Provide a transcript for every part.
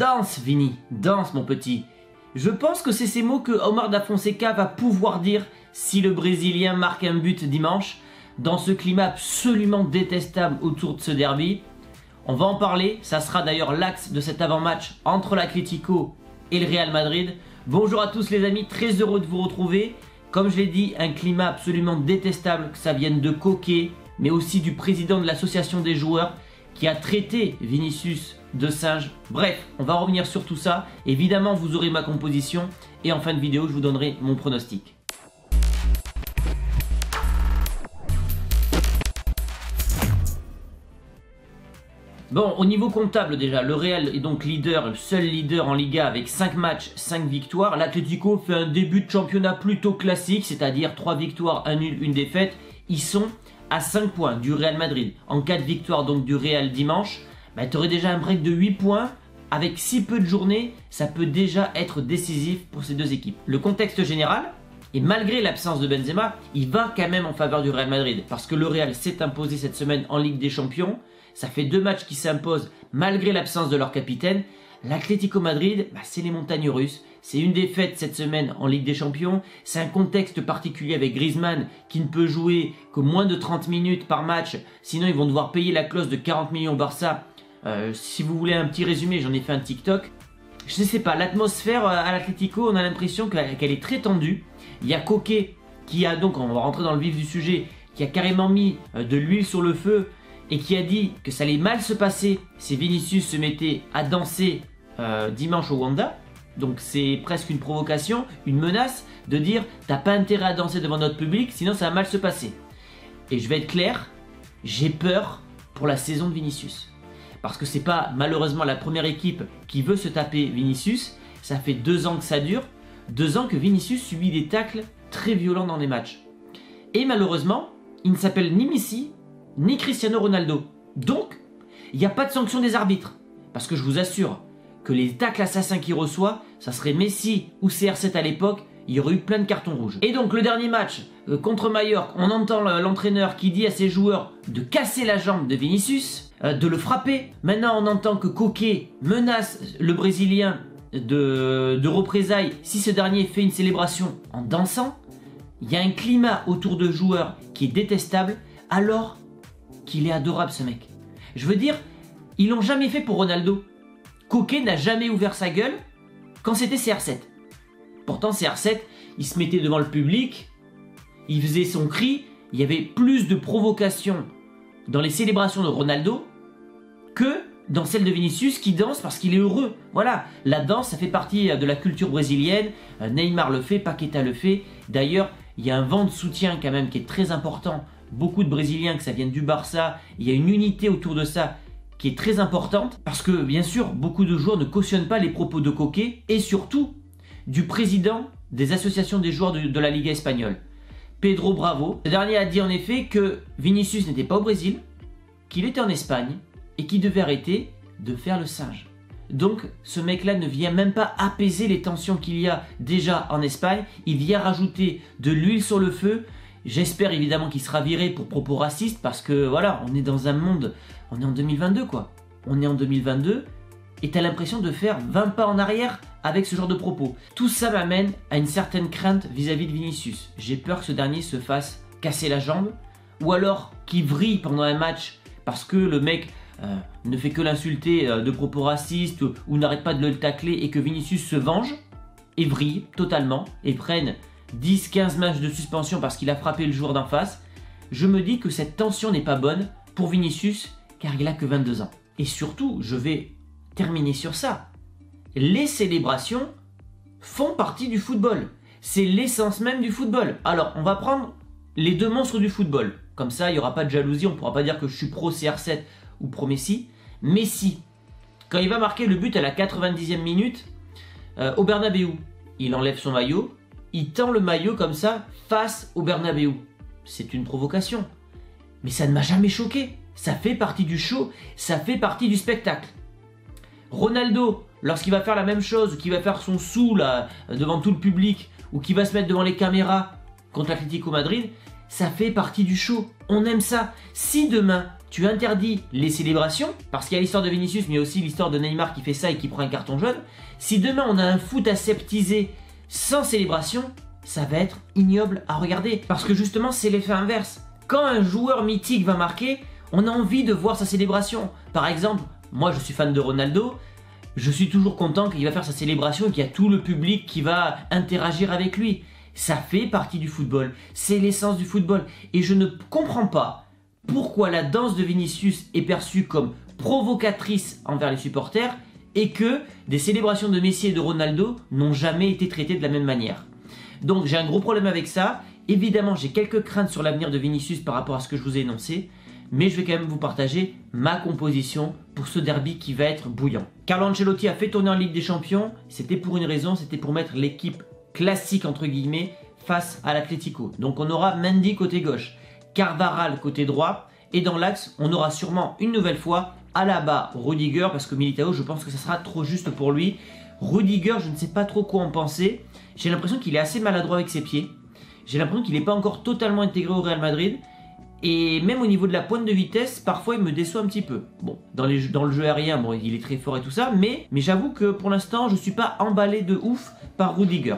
Danse, Vini, danse, mon petit. Je pense que c'est ces mots que Omar da Fonseca va pouvoir dire si le Brésilien marque un but dimanche, dans ce climat absolument détestable autour de ce derby. On va en parler, ça sera d'ailleurs l'axe de cet avant-match entre l'Atlético et le Real Madrid. Bonjour à tous les amis, très heureux de vous retrouver. Comme je l'ai dit, un climat absolument détestable, que ça vienne de Koke, mais aussi du président de l'association des joueurs qui a traité Vinicius de singe. Bref, on va revenir sur tout ça. Évidemment, vous aurez ma composition et en fin de vidéo, je vous donnerai mon pronostic. Bon, au niveau comptable déjà, le Real est donc leader, le seul leader en Liga avec 5 matchs, 5 victoires. L'Atlético fait un début de championnat plutôt classique, c'est-à-dire 3 victoires, 1 nul, 1 défaite. Ils sont à 5 points du Real Madrid. En cas de victoire donc du Real dimanche, bah, tu aurais déjà un break de 8 points. Avec si peu de journées, ça peut déjà être décisif pour ces deux équipes. Le contexte général, et malgré l'absence de Benzema, il va quand même en faveur du Real Madrid. Parce que le Real s'est imposé cette semaine en Ligue des Champions. Ça fait 2 matchs qui s'imposent malgré l'absence de leur capitaine. L'Atlético Madrid, bah, c'est les montagnes russes. C'est une défaite cette semaine en Ligue des Champions. C'est un contexte particulier avec Griezmann qui ne peut jouer que moins de 30 minutes par match. Sinon, ils vont devoir payer la clause de 40 millions Barça. Si vous voulez un petit résumé, j'en ai fait un TikTok. Je ne sais pas, l'atmosphère à l'Atlético, on a l'impression qu'elle est très tendue. Il y a Koke qui a donc, on va rentrer dans le vif du sujet, qui a carrément mis de l'huile sur le feu et qui a dit que ça allait mal se passer si Vinicius se mettait à danser dimanche au Wanda. Donc c'est presque une provocation, une menace de dire « t'as pas intérêt à danser devant notre public, sinon ça va mal se passer ». Et je vais être clair, j'ai peur pour la saison de Vinicius. Parce que c'est pas malheureusement la première équipe qui veut se taper Vinicius. Ça fait 2 ans que ça dure, 2 ans que Vinicius subit des tacles très violents dans les matchs. Et malheureusement, il ne s'appelle ni Messi, ni Cristiano Ronaldo. Donc, il n'y a pas de sanction des arbitres. Parce que je vous assure que les tacles assassins qu'il reçoit, ça serait Messi ou CR7 à l'époque, il y aurait eu plein de cartons rouges. Et donc le dernier match contre Mallorca, on entend l'entraîneur qui dit à ses joueurs de casser la jambe de Vinicius, de le frapper. Maintenant on entend que Koke menace le Brésilien de représailles si ce dernier fait une célébration en dansant. Il y a un climat autour de joueurs qui est détestable alors qu'il est adorable ce mec. Je veux dire, ils l'ont jamais fait pour Ronaldo. Koke n'a jamais ouvert sa gueule quand c'était CR7. Pourtant CR7, il se mettait devant le public, il faisait son cri, il y avait plus de provocation dans les célébrations de Ronaldo que dans celle de Vinicius qui danse parce qu'il est heureux. Voilà, la danse ça fait partie de la culture brésilienne, Neymar le fait, Paqueta le fait. D'ailleurs, il y a un vent de soutien quand même qui est très important. Beaucoup de Brésiliens, que ça vienne du Barça, il y a une unité autour de ça qui est très importante parce que, bien sûr, beaucoup de joueurs ne cautionnent pas les propos de Koke et surtout du président des associations des joueurs de la Liga espagnole, Pedro Bravo. Ce dernier a dit en effet que Vinicius n'était pas au Brésil, qu'il était en Espagne et qu'il devait arrêter de faire le singe. Donc, ce mec-là ne vient même pas apaiser les tensions qu'il y a déjà en Espagne, il vient rajouter de l'huile sur le feu. J'espère évidemment qu'il sera viré pour propos racistes parce que voilà, on est dans un monde, on est en 2022 quoi. On est en 2022 et t'as l'impression de faire 20 pas en arrière avec ce genre de propos. Tout ça m'amène à une certaine crainte vis-à-vis de Vinicius. J'ai peur que ce dernier se fasse casser la jambe ou alors qu'il vrille pendant un match parce que le mec ne fait que l'insulter de propos racistes ou n'arrête pas de le tacler et que Vinicius se venge et vrille totalement et prenne 10-15 matchs de suspension parce qu'il a frappé le joueur d'en face. Je me dis que cette tension n'est pas bonne pour Vinicius car il a que 22 ans. Et surtout, je vais terminer sur ça. Les célébrations font partie du football. C'est l'essence même du football. Alors, on va prendre les deux monstres du football. Comme ça, il n'y aura pas de jalousie. On ne pourra pas dire que je suis pro CR7 ou pro Messi. Messi, quand il va marquer le but à la 90e minute au Bernabeu, il enlève son maillot. Il tend le maillot comme ça face au Bernabeu. C'est une provocation. Mais ça ne m'a jamais choqué. Ça fait partie du show, ça fait partie du spectacle. Ronaldo, lorsqu'il va faire la même chose, qu'il va faire son saoul là, devant tout le public, ou qu'il va se mettre devant les caméras contre l'Atlético Madrid, ça fait partie du show. On aime ça. Si demain, tu interdis les célébrations, parce qu'il y a l'histoire de Vinicius, mais aussi l'histoire de Neymar qui fait ça et qui prend un carton jaune. Si demain on a un foot aseptisé sans célébration, ça va être ignoble à regarder, parce que justement c'est l'effet inverse. Quand un joueur mythique va marquer, on a envie de voir sa célébration. Par exemple, moi je suis fan de Ronaldo, je suis toujours content qu'il va faire sa célébration et qu'il y a tout le public qui va interagir avec lui. Ça fait partie du football, c'est l'essence du football. Et je ne comprends pas pourquoi la danse de Vinicius est perçue comme provocatrice envers les supporters et que des célébrations de Messi et de Ronaldo n'ont jamais été traitées de la même manière. Donc j'ai un gros problème avec ça. Évidemment, j'ai quelques craintes sur l'avenir de Vinicius par rapport à ce que je vous ai énoncé, mais je vais quand même vous partager ma composition pour ce derby qui va être bouillant. Carlo Ancelotti a fait tourner en Ligue des Champions, c'était pour une raison, c'était pour mettre l'équipe classique entre guillemets face à l'Atletico. Donc on aura Mandy côté gauche, Carvajal côté droit, et dans l'axe on aura sûrement une nouvelle fois Alaba, Rudiger, parce que Militao je pense que ça sera trop juste pour lui. Rudiger, je ne sais pas trop quoi en penser, j'ai l'impression qu'il est assez maladroit avec ses pieds, j'ai l'impression qu'il n'est pas encore totalement intégré au Real Madrid. Et même au niveau de la pointe de vitesse, parfois il me déçoit un petit peu. Bon, dans le jeu aérien, bon, il est très fort et tout ça, mais j'avoue que pour l'instant, je ne suis pas emballé de ouf par Rudiger.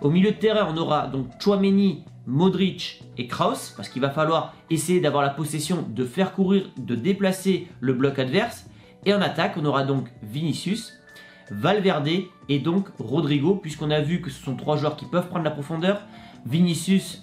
Au milieu de terrain, on aura donc Tchouameni, Modric et Krauss, parce qu'il va falloir essayer d'avoir la possession, de faire courir, de déplacer le bloc adverse. Et en attaque, on aura donc Vinicius, Valverde et donc Rodrigo, puisqu'on a vu que ce sont trois joueurs qui peuvent prendre la profondeur. Vinicius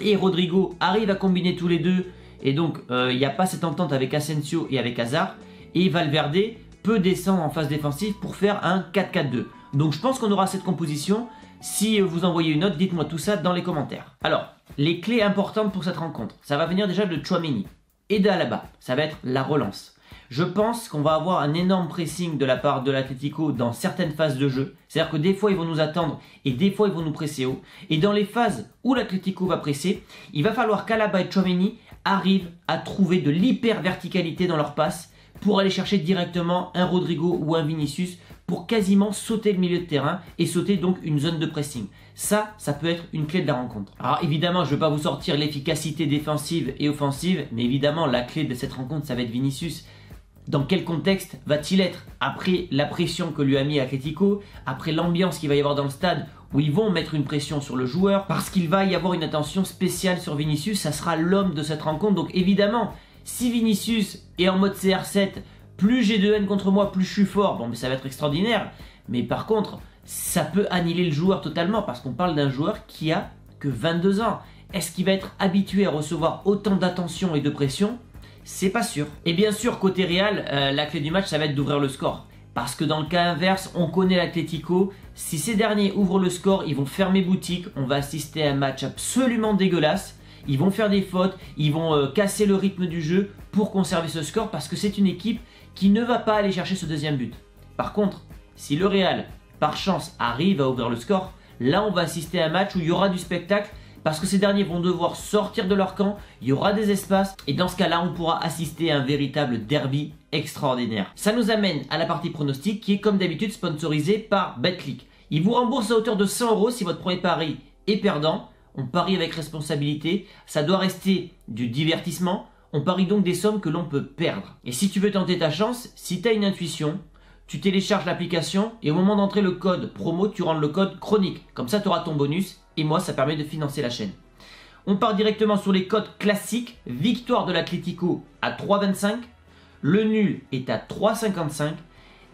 et Rodrigo arrive à combiner tous les deux, et donc il n'y a pas cette entente avec Asensio et avec Hazard, et Valverde peut descendre en phase défensive pour faire un 4-4-2. Donc je pense qu'on aura cette composition. Si vous envoyez une note, dites-moi tout ça dans les commentaires. Alors, les clés importantes pour cette rencontre, ça va venir déjà de Tchouameni et d'Alaba, ça va être la relance. Je pense qu'on va avoir un énorme pressing de la part de l'Atletico dans certaines phases de jeu. C'est-à-dire que des fois, ils vont nous attendre et des fois, ils vont nous presser haut. Et dans les phases où l'Atletico va presser, il va falloir qu'Alaba et Tchouameni arrivent à trouver de l'hyper-verticalité dans leur passe pour aller chercher directement un Rodrigo ou un Vinicius pour quasiment sauter le milieu de terrain et sauter donc une zone de pressing. Ça peut être une clé de la rencontre. Alors évidemment, je ne vais pas vous sortir l'efficacité défensive et offensive, mais évidemment, la clé de cette rencontre, ça va être Vinicius. Dans quel contexte va-t-il être après la pression que lui a mis Atletico, après l'ambiance qu'il va y avoir dans le stade où ils vont mettre une pression sur le joueur, parce qu'il va y avoir une attention spéciale sur Vinicius, ça sera l'homme de cette rencontre. Donc évidemment, si Vinicius est en mode CR7, plus j'ai de haine contre moi, plus je suis fort, bon mais ça va être extraordinaire. Mais par contre, ça peut annihiler le joueur totalement, parce qu'on parle d'un joueur qui a que 22 ans. Est-ce qu'il va être habitué à recevoir autant d'attention et de pression ? C'est pas sûr. Et bien sûr, côté Real, la clé du match, ça va être d'ouvrir le score. Parce que dans le cas inverse, on connaît l'Atlético. Si ces derniers ouvrent le score, ils vont fermer boutique. On va assister à un match absolument dégueulasse. Ils vont faire des fautes, ils vont casser le rythme du jeu pour conserver ce score. Parce que c'est une équipe qui ne va pas aller chercher ce deuxième but. Par contre, si le Real, par chance, arrive à ouvrir le score, là, on va assister à un match où il y aura du spectacle. Parce que ces derniers vont devoir sortir de leur camp, il y aura des espaces, et dans ce cas-là, on pourra assister à un véritable derby extraordinaire. Ça nous amène à la partie pronostic qui est comme d'habitude sponsorisée par Betclic. Il vous rembourse à hauteur de 100 € si votre premier pari est perdant. On parie avec responsabilité, ça doit rester du divertissement. On parie donc des sommes que l'on peut perdre. Et si tu veux tenter ta chance, si tu as une intuition, tu télécharges l'application et au moment d'entrer le code promo, tu rentres le code chronique. Comme ça, tu auras ton bonus. Et moi, ça permet de financer la chaîne. On part directement sur les cotes classiques. Victoire de l'Atlético à 3,25. Le nul est à 3,55.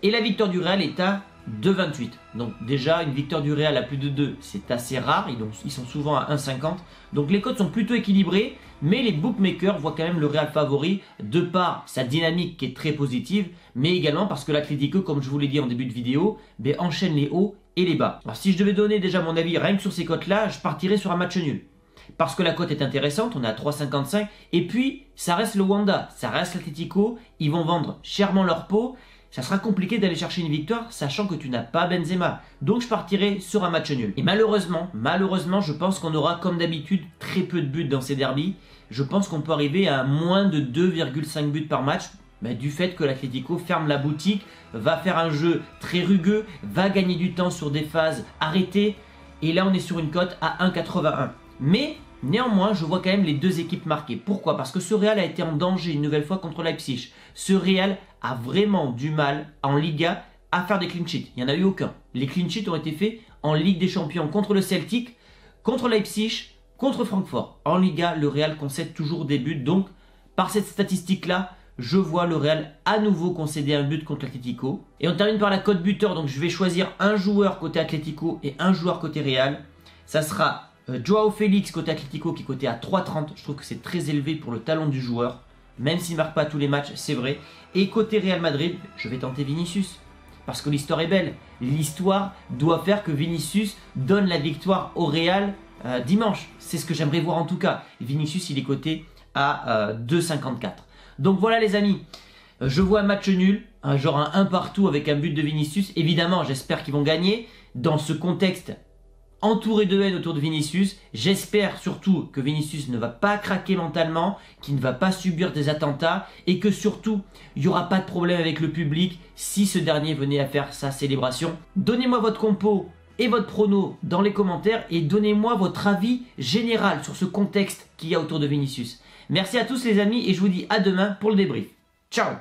Et la victoire du Real est à 2,28. Donc déjà, une victoire du Real à plus de 2, c'est assez rare. Ils sont souvent à 1,50. Donc les cotes sont plutôt équilibrées. Mais les bookmakers voient quand même le Real favori de par sa dynamique qui est très positive. Mais également parce que l'Atlético, comme je vous l'ai dit en début de vidéo, enchaîne les hauts et les bas. Alors si je devais donner déjà mon avis rien que sur ces cotes là, je partirais sur un match nul. Parce que la cote est intéressante, on est à 3,55 et puis ça reste le Wanda, ça reste l'Atletico, ils vont vendre chèrement leur peau, ça sera compliqué d'aller chercher une victoire sachant que tu n'as pas Benzema. Donc je partirais sur un match nul. Et malheureusement, je pense qu'on aura comme d'habitude très peu de buts dans ces derbys. Je pense qu'on peut arriver à moins de 2,5 buts par match. Du fait que l'Atlético ferme la boutique, va faire un jeu très rugueux, va gagner du temps sur des phases arrêtées. Et là, on est sur une cote à 1,81. Mais Néanmoins, je vois quand même les deux équipes marquées. Pourquoi? Parce que ce Real a été en danger une nouvelle fois contre Leipzig. Ce Real a vraiment du mal en Liga à faire des clean sheets. Il n'y en a eu aucun. Les clean sheets ont été faits en Ligue des Champions contre le Celtic, contre Leipzig, contre Francfort. En Liga, le Real concède toujours des buts. Donc, par cette statistique-là, je vois le Real à nouveau concéder un but contre l'Atletico. Et on termine par la cote buteur. Donc, je vais choisir un joueur côté Atletico et un joueur côté Real. Ça sera Joao Félix côté Atletico qui est coté à 3,30. Je trouve que c'est très élevé pour le talent du joueur. Même s'il ne marque pas tous les matchs, c'est vrai. Et côté Real Madrid, je vais tenter Vinicius. Parce que l'histoire est belle. L'histoire doit faire que Vinicius donne la victoire au Real dimanche. C'est ce que j'aimerais voir en tout cas. Vinicius, il est coté à 2,54. Donc voilà les amis, je vois un match nul, hein, genre un 1 partout avec un but de Vinicius. Évidemment, j'espère qu'ils vont gagner dans ce contexte entouré de haine autour de Vinicius. J'espère surtout que Vinicius ne va pas craquer mentalement, qu'il ne va pas subir des attentats et que surtout, il n'y aura pas de problème avec le public si ce dernier venait à faire sa célébration. Donnez-moi votre compo et votre prono dans les commentaires et donnez-moi votre avis général sur ce contexte qu'il y a autour de Vinicius. Merci à tous les amis et je vous dis à demain pour le débrief. Ciao!